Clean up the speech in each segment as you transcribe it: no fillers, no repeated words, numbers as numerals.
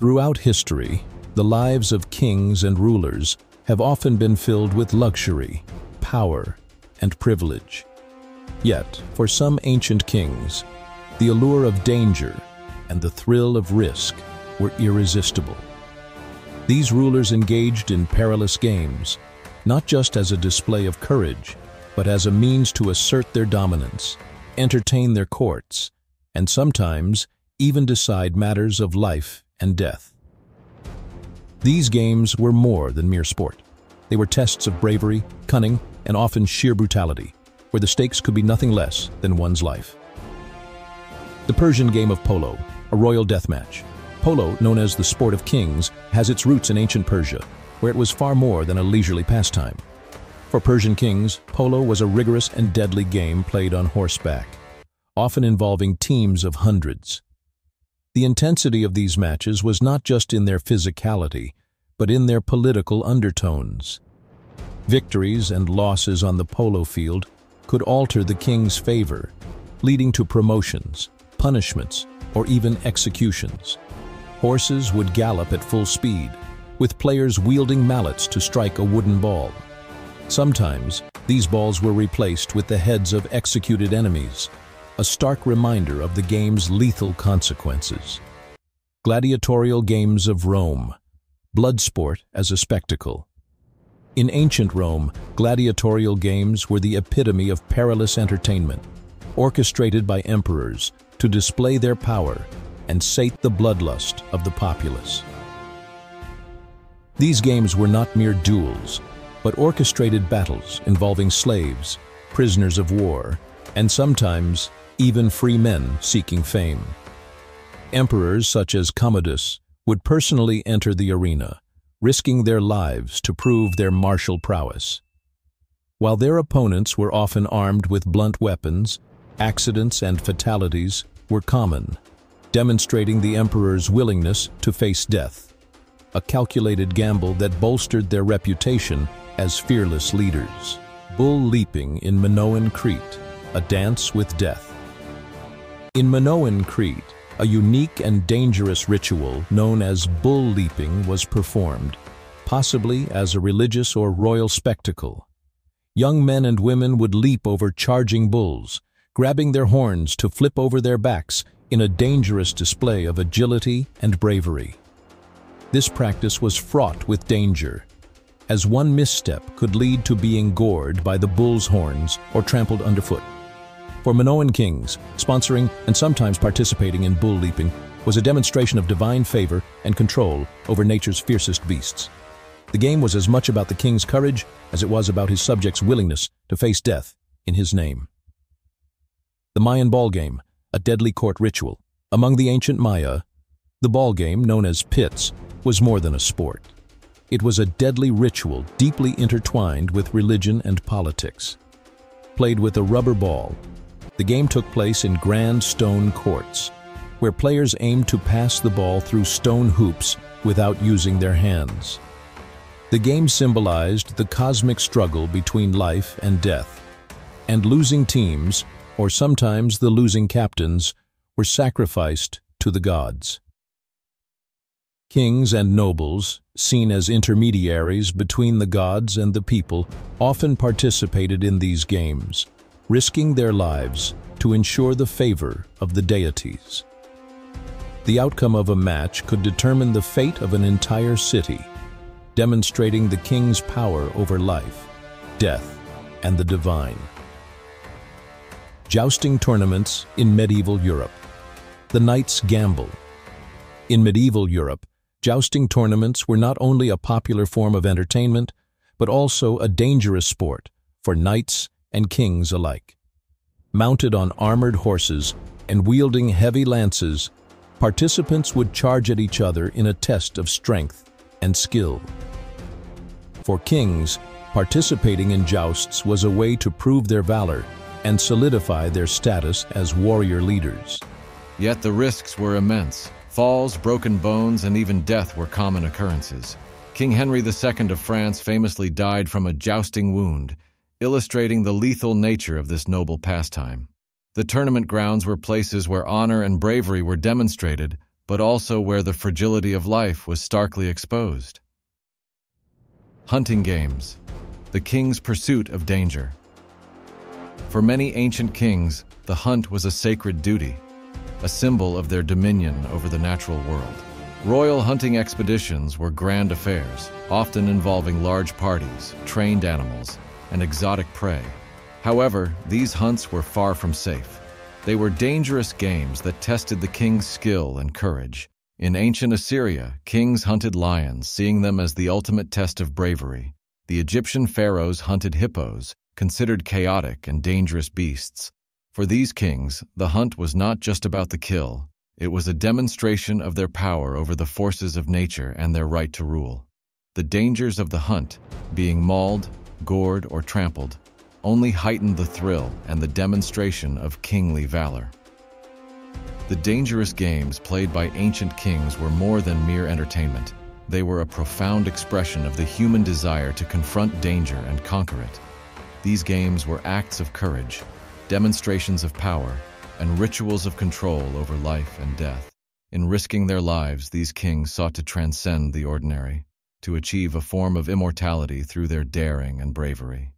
Throughout history, the lives of kings and rulers have often been filled with luxury, power, and privilege. Yet, for some ancient kings, the allure of danger and the thrill of risk were irresistible. These rulers engaged in perilous games, not just as a display of courage, but as a means to assert their dominance, entertain their courts, and sometimes even decide matters of life and death. These games were more than mere sport. They were tests of bravery, cunning, and often sheer brutality, where the stakes could be nothing less than one's life. The Persian game of polo, a royal deathmatch. Polo, known as the sport of kings, has its roots in ancient Persia, where it was far more than a leisurely pastime. For Persian kings, polo was a rigorous and deadly game played on horseback, often involving teams of hundreds. The intensity of these matches was not just in their physicality, but in their political undertones. Victories and losses on the polo field could alter the king's favor, leading to promotions, punishments, or even executions. Horses would gallop at full speed, with players wielding mallets to strike a wooden ball. Sometimes, these balls were replaced with the heads of executed enemies, a stark reminder of the game's lethal consequences. Gladiatorial games of Rome, blood sport as a spectacle. In ancient Rome, gladiatorial games were the epitome of perilous entertainment, orchestrated by emperors to display their power and sate the bloodlust of the populace. These games were not mere duels, but orchestrated battles involving slaves, prisoners of war, and sometimes even free men seeking fame. Emperors such as Commodus would personally enter the arena, risking their lives to prove their martial prowess. While their opponents were often armed with blunt weapons, accidents and fatalities were common, demonstrating the emperor's willingness to face death, a calculated gamble that bolstered their reputation as fearless leaders. Bull leaping in Minoan Crete, a dance with death. In Minoan Crete, a unique and dangerous ritual known as bull leaping was performed, possibly as a religious or royal spectacle. Young men and women would leap over charging bulls, grabbing their horns to flip over their backs in a dangerous display of agility and bravery. This practice was fraught with danger, as one misstep could lead to being gored by the bull's horns or trampled underfoot. For Minoan kings, sponsoring and sometimes participating in bull leaping was a demonstration of divine favor and control over nature's fiercest beasts. The game was as much about the king's courage as it was about his subjects' willingness to face death in his name. The Mayan ball game, a deadly court ritual. Among the ancient Maya, the ball game, known as pits, was more than a sport. It was a deadly ritual deeply intertwined with religion and politics. Played with a rubber ball, the game took place in grand stone courts, where players aimed to pass the ball through stone hoops without using their hands. The game symbolized the cosmic struggle between life and death, and losing teams, or sometimes the losing captains, were sacrificed to the gods. Kings and nobles, seen as intermediaries between the gods and the people, often participated in these games, risking their lives to ensure the favor of the deities. The outcome of a match could determine the fate of an entire city, demonstrating the king's power over life, death, and the divine. Jousting tournaments in medieval Europe. The knight's gamble. In medieval Europe, jousting tournaments were not only a popular form of entertainment, but also a dangerous sport for knights and kings alike. Mounted on armored horses and wielding heavy lances, participants would charge at each other in a test of strength and skill. For kings, participating in jousts was a way to prove their valor and solidify their status as warrior leaders. Yet the risks were immense. Falls, broken bones, and even death were common occurrences. King Henry II of France famously died from a jousting wound, illustrating the lethal nature of this noble pastime. The tournament grounds were places where honor and bravery were demonstrated, but also where the fragility of life was starkly exposed. Hunting games, the king's pursuit of danger. For many ancient kings, the hunt was a sacred duty, a symbol of their dominion over the natural world. Royal hunting expeditions were grand affairs, often involving large parties, trained animals, and exotic prey. However, these hunts were far from safe. They were dangerous games that tested the king's skill and courage. In ancient Assyria, kings hunted lions, seeing them as the ultimate test of bravery. The Egyptian pharaohs hunted hippos, considered chaotic and dangerous beasts. For these kings, the hunt was not just about the kill. It was a demonstration of their power over the forces of nature and their right to rule. The dangers of the hunt, being mauled, gored, or trampled, only heightened the thrill and the demonstration of kingly valor. The dangerous games played by ancient kings were more than mere entertainment. They were a profound expression of the human desire to confront danger and conquer it. These games were acts of courage, demonstrations of power, and rituals of control over life and death. In risking their lives, these kings sought to transcend the ordinary, to achieve a form of immortality through their daring and bravery.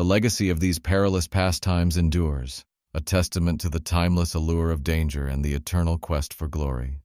The legacy of these perilous pastimes endures, a testament to the timeless allure of danger and the eternal quest for glory.